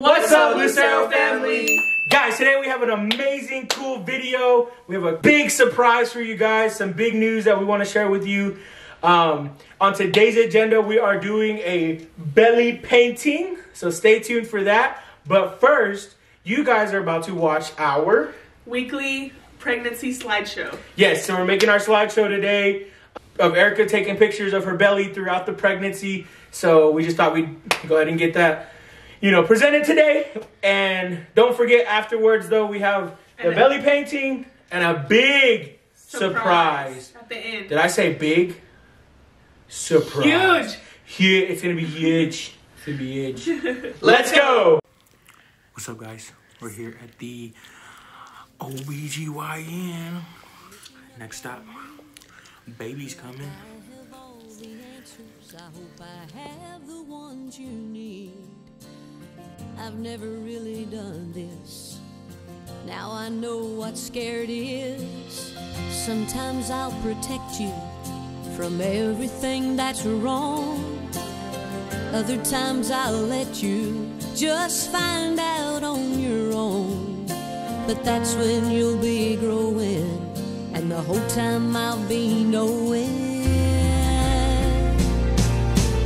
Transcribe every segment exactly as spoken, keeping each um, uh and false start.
What's up, Lucero family? Guys, today we have an amazing, cool video. We have a big surprise for you guys, some big news that we want to share with you. Um, on today's agenda, we are doing a belly painting, so stay tuned for that. But first, you guys are about to watch our weekly pregnancy slideshow. Yes, so we're making our slideshow today of Erica taking pictures of her belly throughout the pregnancy. So we just thought we'd go ahead and get that, you know, presented today. And don't forget, afterwards though, we have the belly painting and a big surprise. surprise at the end. Did I say big? Surprise. Huge. Huge. It's gonna be huge. It's gonna be huge. Let's go. What's up, guys? We're here at the O B G Y N. Next stop, baby's coming. I hope I have the ones you need. I've never really done this. Now I know what scared is. Sometimes I'll protect you from everything that's wrong. Other times I'll let you just find out on your own. But that's when you'll be growing, and the whole time I'll be knowing.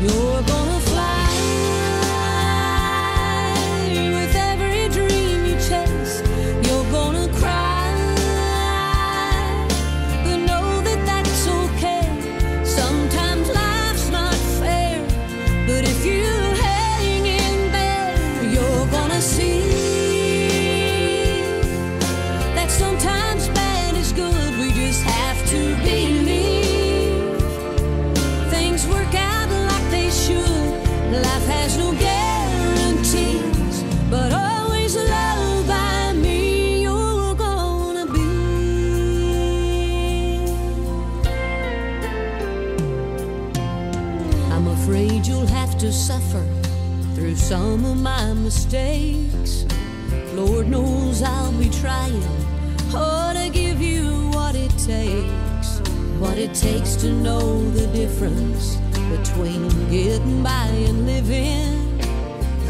You're gonna fly to suffer through some of my mistakes. Lord knows I'll be trying, oh, to give you what it takes, what it takes to know the difference between getting by and living.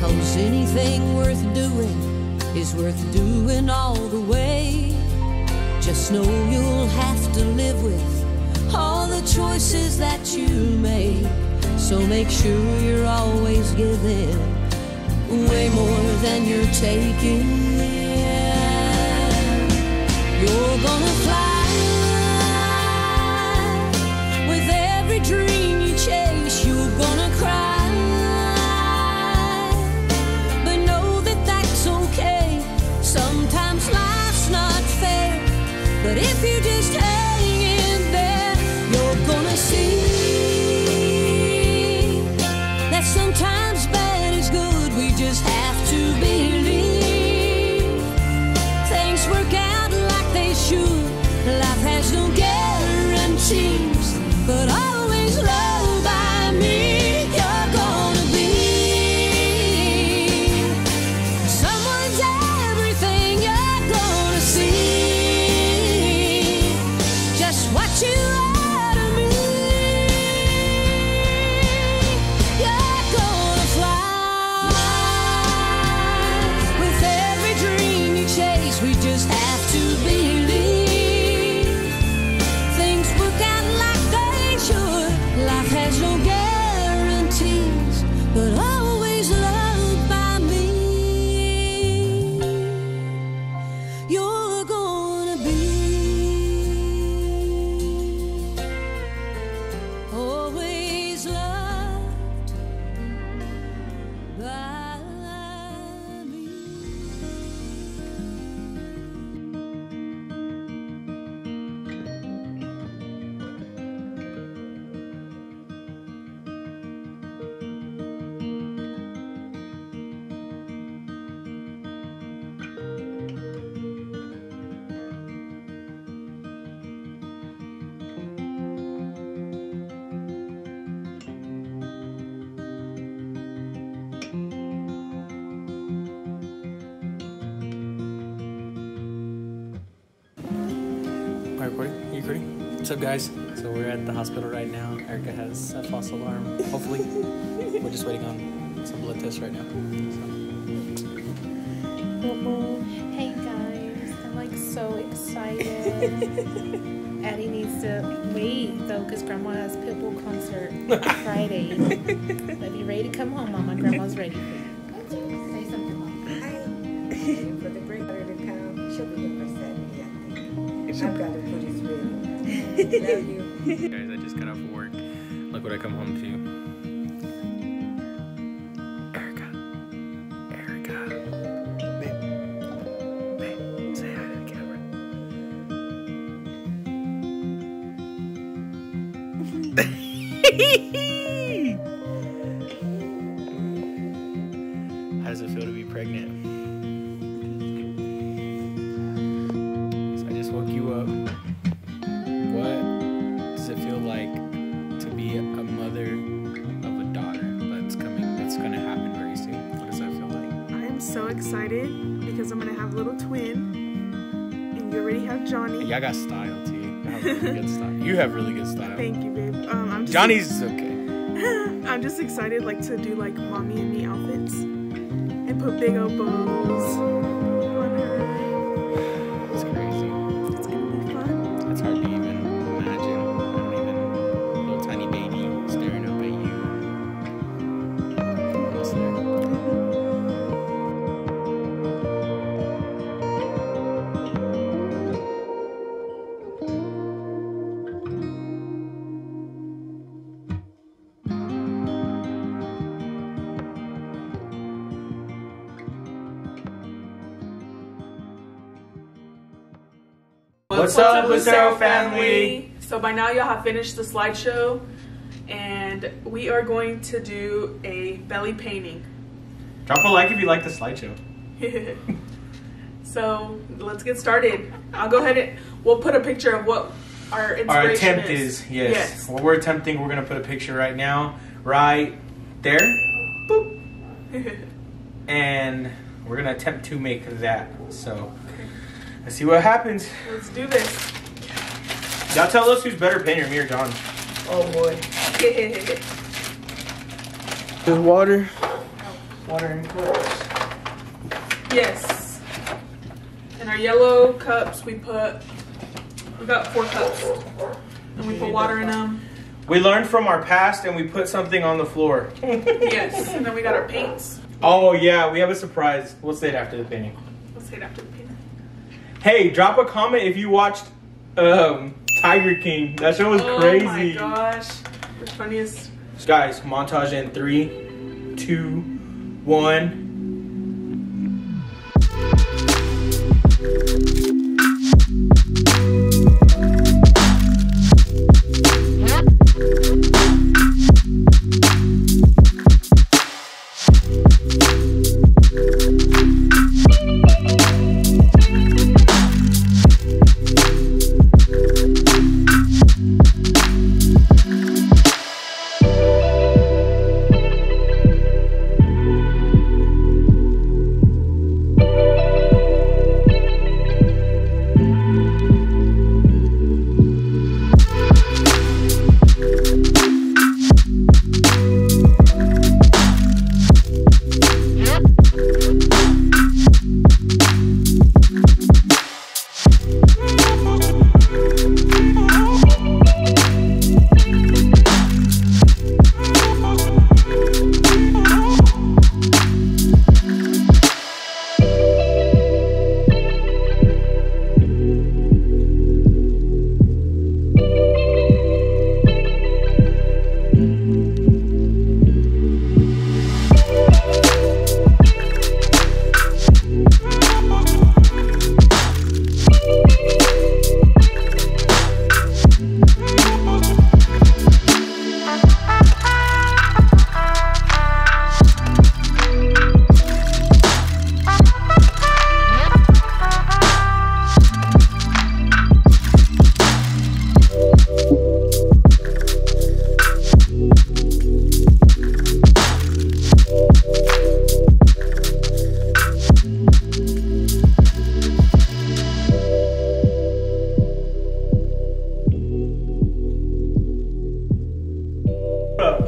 Cause anything worth doing is worth doing all the way. Just know you'll have to live with all the choices that you make. So make sure you're always giving way more than you're taking. You're gonna fly with every dream you chase. You're gonna cry, but know that that's okay. Sometimes life's not fair, but if you just hang in there, you're gonna see. Sometimes bad is good, we just have to believe. Things work out like they should. Life has no guarantees, but always love by me you're gonna be. Someone's everything you're gonna see. Just what you are. Recording? You recording? What's up, guys? So we're at the hospital right now. Erica has a false alarm. Hopefully, we're just waiting on some blood tests right now. So. Addie needs to wait, though, because Grandma has Pitbull concert Friday. But be ready to come home, Mama. Grandma's ready for you. Say something like, I'm for the break to come. She'll be here for Saturday, I think. I've got to put his rib. Love you. Hey guys, I just got off of work. Look what I come home to. How does it feel to be pregnant? So I just woke you up. What does it feel like to be a mother of a daughter that's coming, that's gonna happen very soon? What does that feel like? I'm so excited because I'm gonna have a little twin and you already have Johnny. Y'all yeah, got style too. You have really good style. You have really good style. Thank you, babe. Um, I'm just Johnny's okay. I'm just excited like to do like mommy and me outfits. Put big old bows on her. It's crazy. It's gonna be fun. It's hard to even imagine. I don't even. Little tiny baby staring up at you. Almost there. What's, What's up, Lucero family? family? So by now y'all have finished the slideshow and we are going to do a belly painting. Drop a like if you like the slideshow. So let's get started. I'll go ahead and we'll put a picture of what our inspiration Our attempt is. is yes. yes. What we're attempting, we're gonna put a picture right now, right there. Boop. And we're gonna attempt to make that. So. Let's see what happens. Let's do this. Y'all tell us who's better painter, me or John. Oh boy. There's water. Water in cups. Yes. In our yellow cups, we put, we got four cups. And we put water in them. We learned from our past and we put something on the floor. Yes, and then we got our paints. Oh yeah, we have a surprise. We'll say it after the painting. We'll say it after the painting. Hey, drop a comment if you watched um, Tiger King. That show was oh crazy. Oh my gosh. The funniest. Guys, montage in three, two, one.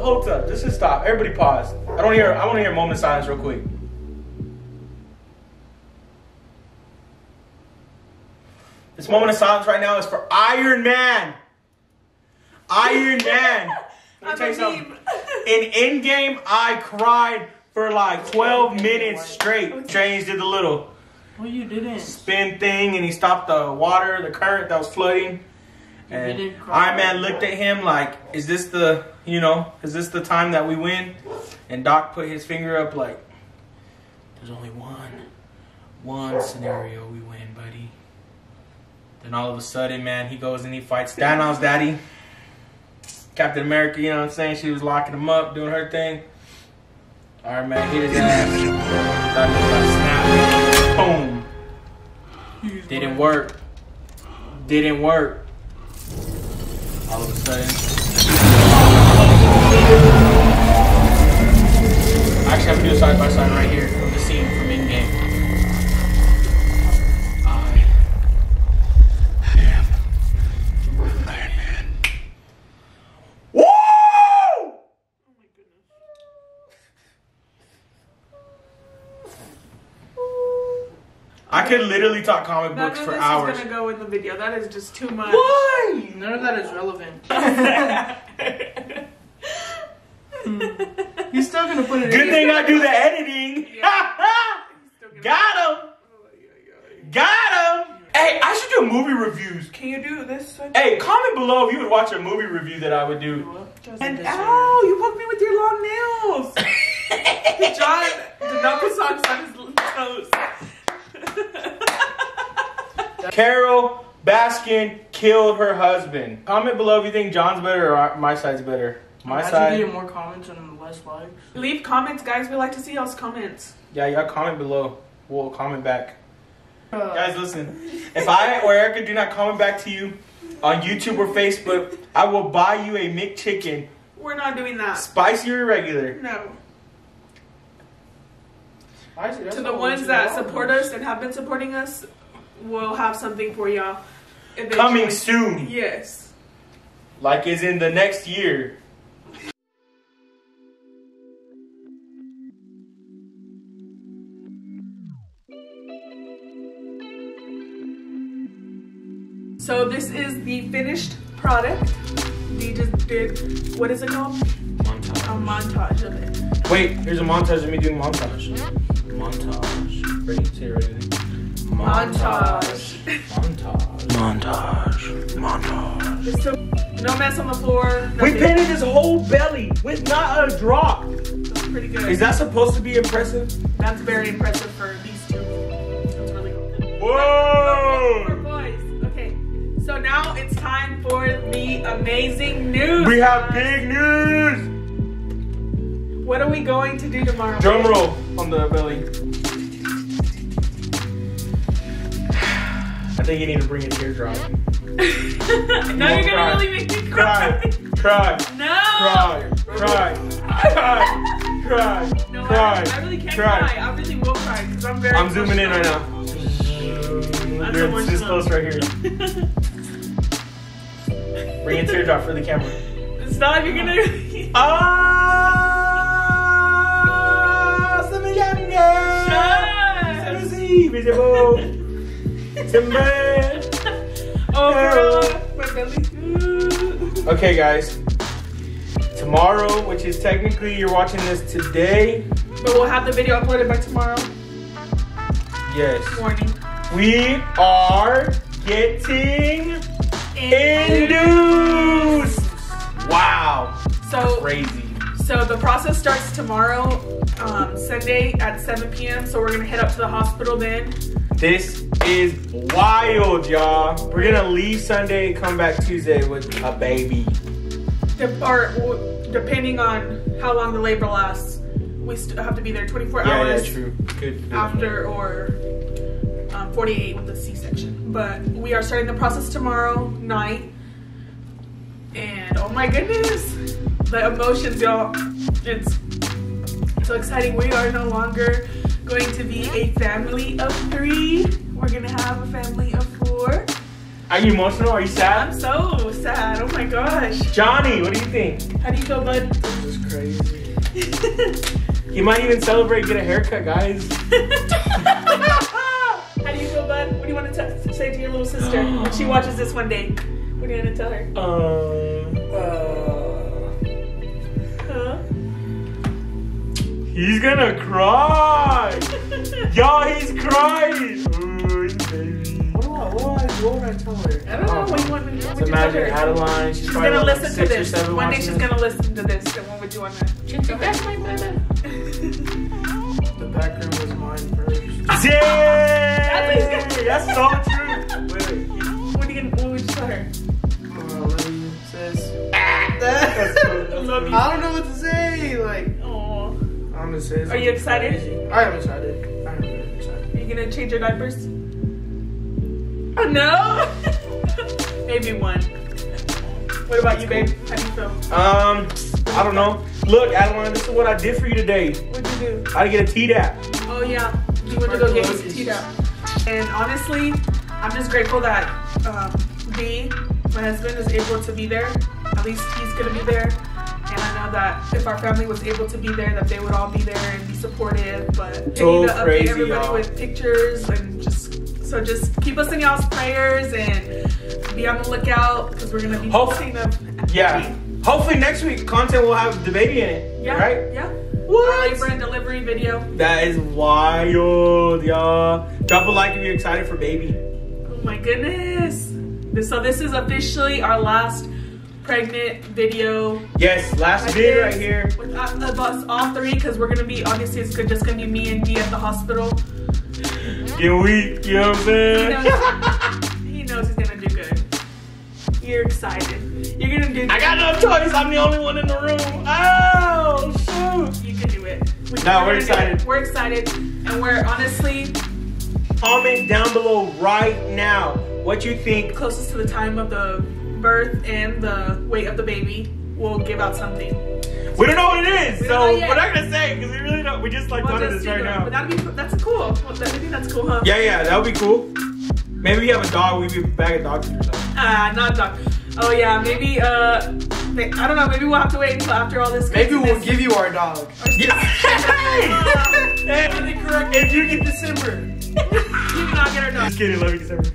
Hold up, just to stop. Everybody pause. I don't hear I wanna hear a moment of silence real quick. This moment of silence right now is for Iron Man. Iron Man. Let me tell you something. In Endgame, I cried for like twelve minutes straight. James did the little well, you didn't. spin thing, and he stopped the water, the current that was flooding. And Iron Man looked at him like, is this the, you know, is this the time that we win? And Doc put his finger up like, there's only one, one scenario we win, buddy. Then all of a sudden, man, he goes and he fights Thanos, daddy. Captain America, you know what I'm saying? She was locking him up, doing her thing. Iron Man hit his ass. Boom. Didn't work. Didn't work. All of a sudden. I actually have to do a side by side right here of the scene from in game. I am Iron Man. Woo! Oh my goodness. I could literally talk comic books for hours. This is gonna go in the video. That is just too much. Why? None of that is relevant. mm. You're still gonna put it. Good in thing I do the editing. Yeah. Got him. It. Got him. Hey, I should do movie reviews. Can you do this? Hey, comment below if you would watch a movie review that I would do. Just and ow, you poked me with your long nails. John did not put socks on his toes. Carol Baskin killed her husband. Comment below if you think John's better or my side's better. My Imagine side. Getting more comments and less likes. Leave comments, guys. We like to see y'all's comments. Yeah, y'all comment below. We'll comment back. Uh. Guys, listen. If I or Erica do not comment back to you on YouTube or Facebook, I will buy you a McChicken. We're not doing that. Spicy or regular? No. Actually, to the ones that dollars. support us and have been supporting us, we'll have something for y'all. Eventually. Coming soon. Yes. Like is in the next year. So this is the finished product. We just did, what is it called? Montage. A montage of it. Wait, here's a montage of me doing montage. Montage. Ready? Say it right. Montage. Montage. Montage. Montage. So, no mess on the floor. Nothing. We painted his whole belly with not a drop. That's pretty good. Is that supposed to be impressive? That's very impressive for these two. That's really good. Whoa! For boys. Okay. So now it's time for the amazing news. We have big news. What are we going to do tomorrow? Drum roll on the belly. I think you need to bring a teardrop. now you're gonna cry. really make me cry. Cry. Cry. No. Cry. Cry. Cry. Cry. No, cry. I, I really can't cry. cry. I really will cry because I'm very. I'm zooming in right now. It's this close right here. Bring a teardrop for the camera. It's not like you're gonna. Ah! Some young Some visible. Oh, my belly's good. Okay, guys. Tomorrow, which is technically you're watching this today, but we'll have the video uploaded by tomorrow. Yes. Morning. We are getting induced. Wow. So crazy. So the process starts tomorrow, um, Sunday at seven P M So we're gonna head up to the hospital then. This is wild, y'all. We're gonna leave Sunday and come back Tuesday with a baby. Dep or, depending on how long the labor lasts, we still have to be there twenty-four yeah, hours that's true. Good, good. after or um, forty-eight with the C section. But we are starting the process tomorrow night. And oh my goodness, the emotions, y'all. It's so exciting. We are no longer going to be a family of three. We're gonna have a family of four. Are you emotional? Are you sad? I'm so sad. Oh my gosh. Johnny, what do you think? How do you feel, bud? This is crazy. You might even celebrate, get a haircut, guys. How do you feel, bud? What do you want to say to your little sister? this one day. What are you gonna tell her? Um. Uh, huh? He's gonna cry. Y'all, he's crying. Ooh, baby. What do I? What, what would I tell her? I don't know. Um, what do you want me to do? Let's imagine Adeline. She's, she's gonna like listen to this. One day she's this. gonna listen to this. And what would you want to? Take back my baby. The back room was mine first. Yeah. That's so true. Wait. What are you gonna? What would you tell her? I love you, sis. I love you. I don't know what to say. Like. Oh. I'm gonna say. Are you excited? I am excited. I am very excited. Are you gonna change your diapers? Oh, no? Maybe one. What about you, babe? How do you feel? Um, I don't know. Look, Adeline, this is what I did for you today. What'd you do? I did get a T D A P. Oh, yeah. You went to go get his T D A P. And honestly, I'm just grateful that um, B, my husband, is able to be there. At least he's going to be there. And I know that if our family was able to be there, that they would all be there and be supportive. But so need to update everybody with pictures and just... So just keep us in y'all's prayers and be on the lookout because we're gonna be posting up. Yeah. Hopefully next week content will have the baby in it. Yeah. Right? Yeah. What? Our labor and delivery video. That is wild, y'all. Drop a like if you're excited for baby. Oh my goodness. So this is officially our last pregnant video. Yes, last video right here. With us all three, because we're gonna be obviously it's just gonna be me and Dee at the hospital. Get weak, you know what I'm saying? He knows, he knows he's gonna do good. You're excited. You're gonna do good. I got no choice. I'm the only one in the room. Oh, shoot. You can do it. We no, we're excited. We're excited. And we're honestly... Comment down below right now what you think. Closest to the time of the birth and the weight of the baby, we'll give out something. We don't know what it is, we so we're not gonna say because we really don't. We just like we'll done this right them. now. But that'd be that's cool. Well, I think that's cool, huh? Yeah, yeah, that would be cool. Maybe we have a dog. We'd be a bag of dogs or something. Ah, uh, not a dog. Oh yeah, maybe. Uh, I don't know. Maybe we'll have to wait until after all this. Maybe we'll give you our dog. Yeah. Hey, if you get December, you cannot get our dog. Just kidding. Love you, December.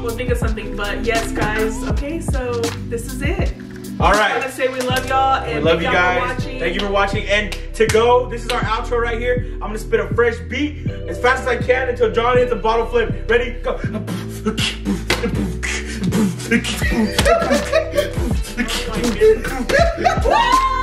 We'll think of something. But yes, guys. Okay, so this is it. All right. I want to say we love y'all and we love you guys. Thank you for watching. And to go, this is our outro right here. I'm gonna spit a fresh beat as fast as I can until John hits a bottle flip. Ready? Go. Oh